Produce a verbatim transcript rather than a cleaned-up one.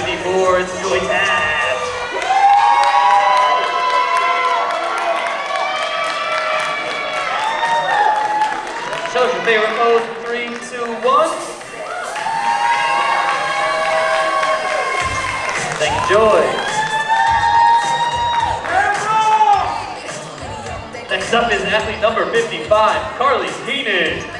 seventy-four, it's Joy Tabbs. Show us your favorite pose. Three, two, one. Thank you, Joy. Next up is athlete number fifty-five, Carly Keenan.